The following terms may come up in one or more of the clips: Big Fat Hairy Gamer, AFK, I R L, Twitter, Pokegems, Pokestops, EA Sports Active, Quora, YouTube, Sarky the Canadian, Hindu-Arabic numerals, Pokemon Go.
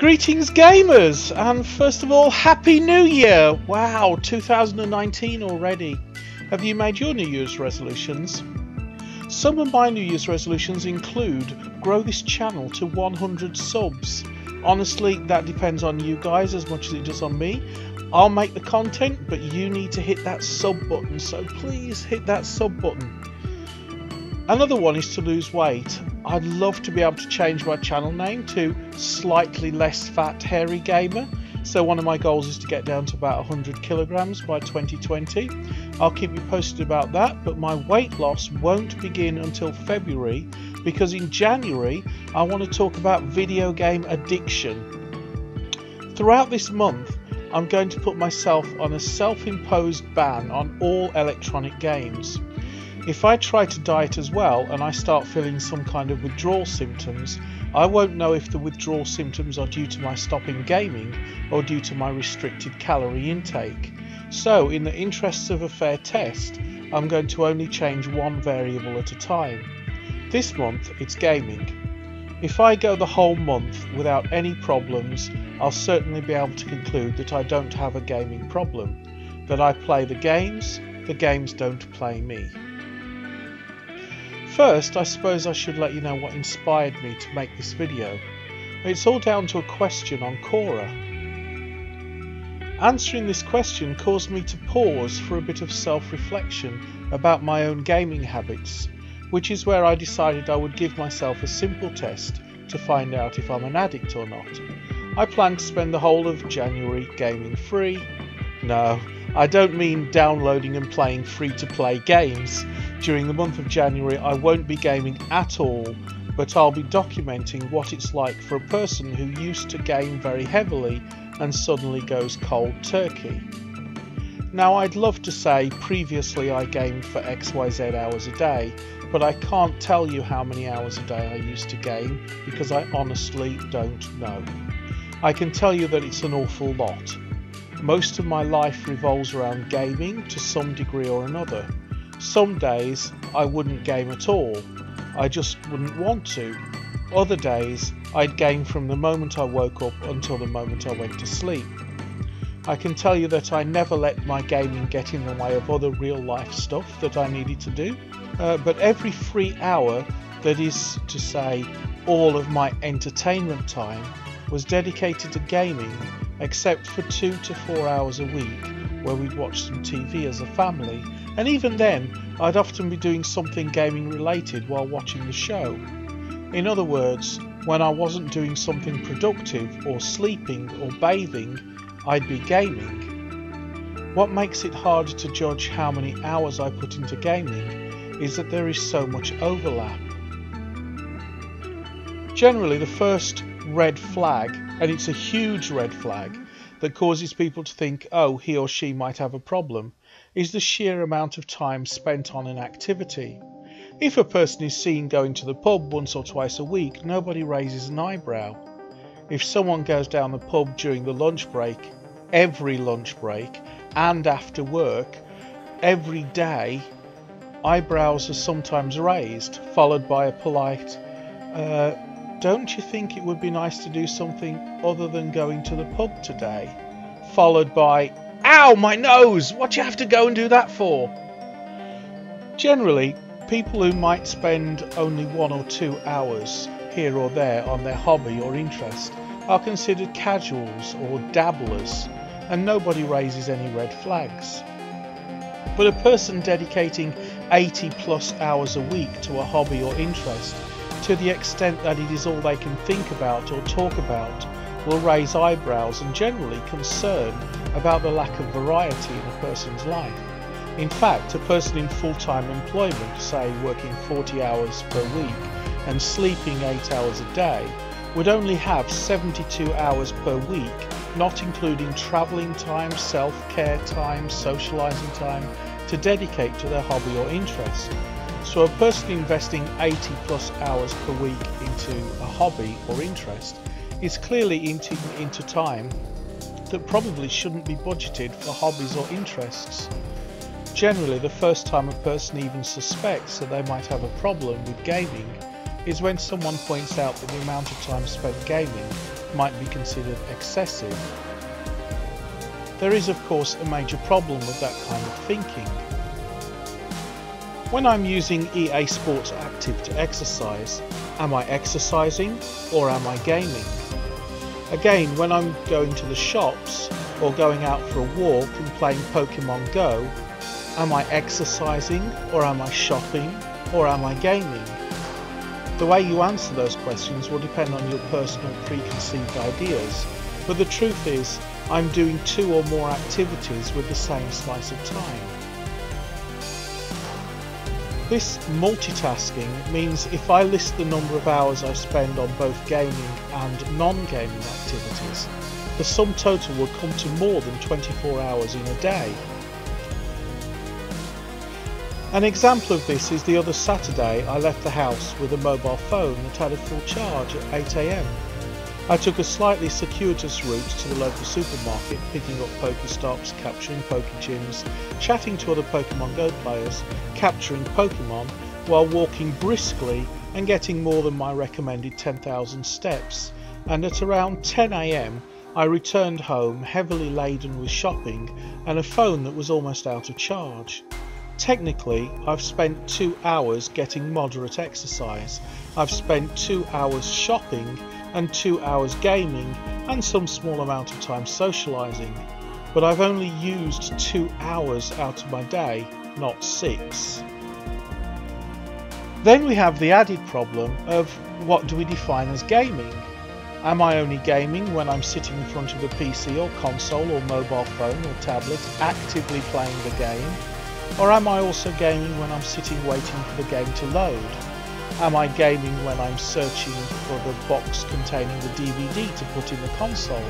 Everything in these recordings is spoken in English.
Greetings gamers, and first of all, Happy New Year! Wow, 2019 already. Have you made your New Year's resolutions? Some of my New Year's resolutions include grow this channel to 100 subs. Honestly, that depends on you guys as much as it does on me. I'll make the content, but you need to hit that sub button, so please hit that sub button. Another one is to lose weight. I'd love to be able to change my channel name to Slightly Less Fat Hairy Gamer. So one of my goals is to get down to about 100 kilograms by 2020. I'll keep you posted about that, but my weight loss won't begin until February, because in January I want to talk about video game addiction. Throughout this month I'm going to put myself on a self-imposed ban on all electronic games. If I try to diet as well and I start feeling some kind of withdrawal symptoms, I won't know if the withdrawal symptoms are due to my stopping gaming or due to my restricted calorie intake. So in the interests of a fair test, I'm going to only change one variable at a time. This month it's gaming. If I go the whole month without any problems, I'll certainly be able to conclude that I don't have a gaming problem, that I play the games don't play me. First, I suppose I should let you know what inspired me to make this video. It's all down to a question on Quora. Answering this question caused me to pause for a bit of self-reflection about my own gaming habits, which is where I decided I would give myself a simple test to find out if I'm an addict or not. I plan to spend the whole of January gaming free. No, I don't mean downloading and playing free-to-play games. During the month of January I won't be gaming at all, but I'll be documenting what it's like for a person who used to game very heavily and suddenly goes cold turkey. Now, I'd love to say previously I gamed for XYZ hours a day, but I can't tell you how many hours a day I used to game because I honestly don't know. I can tell you that it's an awful lot. Most of my life revolves around gaming to some degree or another. Some days I wouldn't game at all, I just wouldn't want to. Other days I'd game from the moment I woke up until the moment I went to sleep. I can tell you that I never let my gaming get in the way of other real life stuff that I needed to do, but every free hour, that is to say all of my entertainment time, was dedicated to gaming, except for 2 to 4 hours a week where we'd watch some TV as a family, and even then I'd often be doing something gaming related while watching the show. In other words, when I wasn't doing something productive or sleeping or bathing, I'd be gaming. What makes it harder to judge how many hours I put into gaming is that there is so much overlap. Generally, the first red flag, and it's a huge red flag that causes people to think, oh, he or she might have a problem, is the sheer amount of time spent on an activity. If a person is seen going to the pub once or twice a week, nobody raises an eyebrow. If someone goes down the pub during the lunch break, every lunch break, and after work, every day, eyebrows are sometimes raised, followed by a polite, don't you think it would be nice to do something other than going to the pub today? Followed by, ow, my nose! What do you have to go and do that for? Generally, people who might spend only 1 or 2 hours here or there on their hobby or interest are considered casuals or dabblers, and nobody raises any red flags. But a person dedicating 80 plus hours a week to a hobby or interest, to the extent that it is all they can think about or talk about, will raise eyebrows and generally concern about the lack of variety in a person's life. In fact, a person in full-time employment, say working 40 hours per week and sleeping 8 hours a day, would only have 72 hours per week, not including travelling time, self-care time, socialising time, to dedicate to their hobby or interest. So a person investing 80 plus hours per week into a hobby or interest is clearly eating into time that probably shouldn't be budgeted for hobbies or interests. Generally, the first time a person even suspects that they might have a problem with gaming is when someone points out that the amount of time spent gaming might be considered excessive. There is, of course, a major problem with that kind of thinking. When I'm using EA Sports Active to exercise, am I exercising or am I gaming? Again, when I'm going to the shops or going out for a walk and playing Pokemon Go, am I exercising or am I shopping or am I gaming? The way you answer those questions will depend on your personal preconceived ideas, but the truth is, I'm doing two or more activities with the same slice of time. This multitasking means if I list the number of hours I spend on both gaming and non-gaming activities, the sum total will come to more than 24 hours in a day. An example of this is the other Saturday I left the house with a mobile phone that had a full charge at 8 AM. I took a slightly circuitous route to the local supermarket, picking up Pokestops, capturing Pokegems, chatting to other Pokemon Go players, capturing Pokemon, while walking briskly and getting more than my recommended 10,000 steps, and at around 10 AM I returned home heavily laden with shopping and a phone that was almost out of charge. Technically, I've spent 2 hours getting moderate exercise, I've spent 2 hours shopping, and 2 hours gaming and some small amount of time socialising, but I've only used 2 hours out of my day, not 6. Then we have the added problem of what do we define as gaming? Am I only gaming when I'm sitting in front of a PC or console or mobile phone or tablet actively playing the game, or am I also gaming when I'm sitting waiting for the game to load? Am I gaming when I'm searching for the box containing the DVD to put in the console?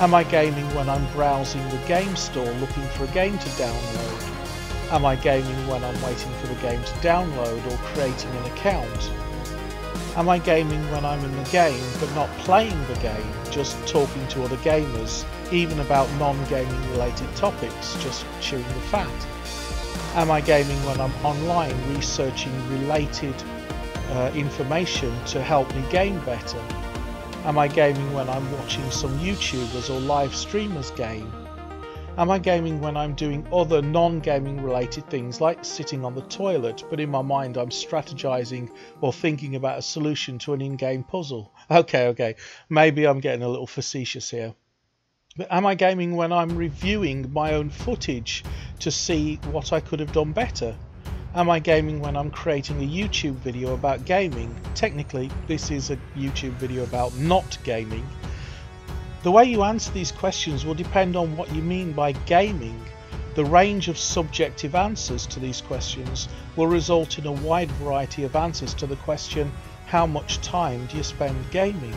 Am I gaming when I'm browsing the game store looking for a game to download? Am I gaming when I'm waiting for the game to download or creating an account? Am I gaming when I'm in the game but not playing the game, just talking to other gamers, even about non-gaming related topics, just chewing the fat? Am I gaming when I'm online researching related information to help me game better? Am I gaming when I'm watching some YouTubers or live streamers game? Am I gaming when I'm doing other non-gaming related things like sitting on the toilet but in my mind I'm strategizing or thinking about a solution to an in-game puzzle? Okay, maybe I'm getting a little facetious here. But am I gaming when I'm reviewing my own footage to see what I could have done better? Am I gaming when I'm creating a YouTube video about gaming? Technically, this is a YouTube video about not gaming. The way you answer these questions will depend on what you mean by gaming. The range of subjective answers to these questions will result in a wide variety of answers to the question, how much time do you spend gaming?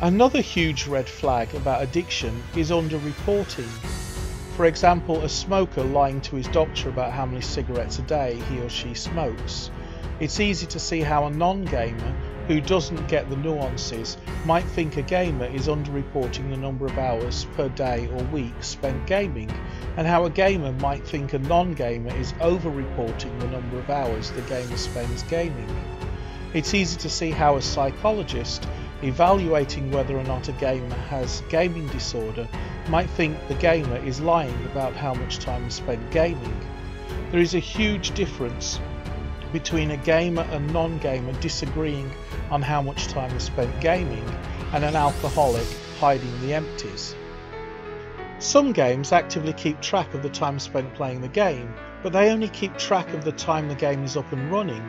Another huge red flag about addiction is underreporting. For example, a smoker lying to his doctor about how many cigarettes a day he or she smokes. It's easy to see how a non-gamer, who doesn't get the nuances, might think a gamer is underreporting the number of hours per day or week spent gaming, and how a gamer might think a non-gamer is overreporting the number of hours the gamer spends gaming. It's easy to see how a psychologist, evaluating whether or not a gamer has gaming disorder, might think the gamer is lying about how much time he spent gaming. There is a huge difference between a gamer and non-gamer disagreeing on how much time is spent gaming and an alcoholic hiding the empties. Some games actively keep track of the time spent playing the game, but they only keep track of the time the game is up and running.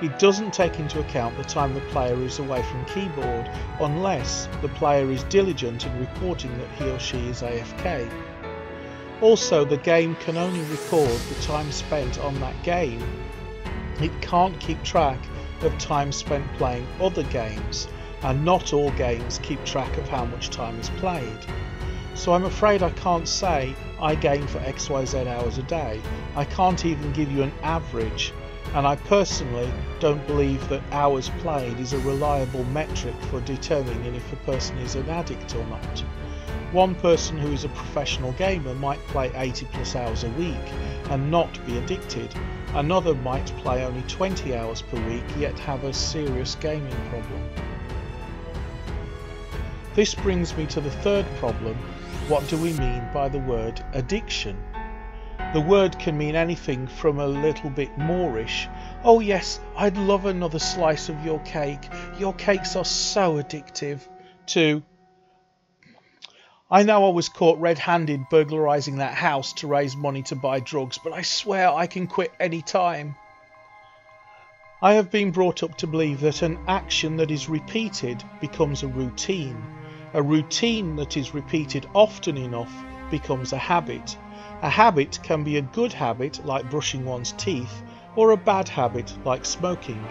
It doesn't take into account the time the player is away from keyboard unless the player is diligent in reporting that he or she is AFK. Also, the game can only record the time spent on that game. It can't keep track of time spent playing other games, and not all games keep track of how much time is played. So I'm afraid I can't say I game for XYZ hours a day. I can't even give you an average. And I personally don't believe that hours played is a reliable metric for determining if a person is an addict or not. One person who is a professional gamer might play 80 plus hours a week and not be addicted. Another might play only 20 hours per week yet have a serious gaming problem. This brings me to the third problem. What do we mean by the word addiction? The word can mean anything from a little bit Moorish, "Oh yes, I'd love another slice of your cake. Your cakes are so addictive," to "I know I was caught red-handed burglarizing that house to raise money to buy drugs, but I swear I can quit any time." I have been brought up to believe that an action that is repeated becomes a routine. A routine that is repeated often enough becomes a habit. A habit can be a good habit like brushing one's teeth, or a bad habit like smoking.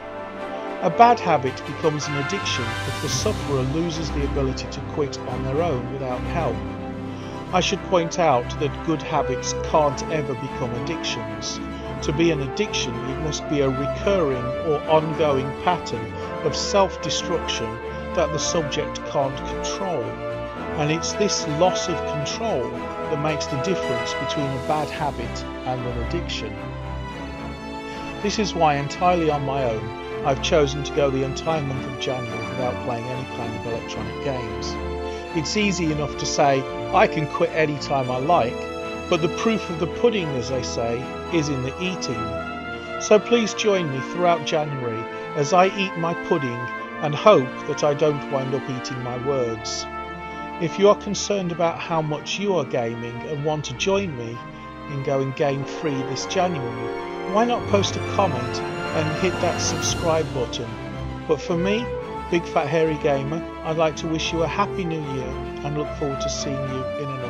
A bad habit becomes an addiction if the sufferer loses the ability to quit on their own without help. I should point out that good habits can't ever become addictions. To be an addiction, it must be a recurring or ongoing pattern of self-destruction that the subject can't control. And it's this loss of control that makes the difference between a bad habit and an addiction. This is why, entirely on my own, I've chosen to go the entire month of January without playing any kind of electronic games. It's easy enough to say, I can quit any time I like, but the proof of the pudding, as they say, is in the eating. So please join me throughout January as I eat my pudding and hope that I don't wind up eating my words. If you are concerned about how much you are gaming and want to join me in going game free this January, why not post a comment and hit that subscribe button. But for me, Big Fat Hairy Gamer, I'd like to wish you a happy new year and look forward to seeing you in another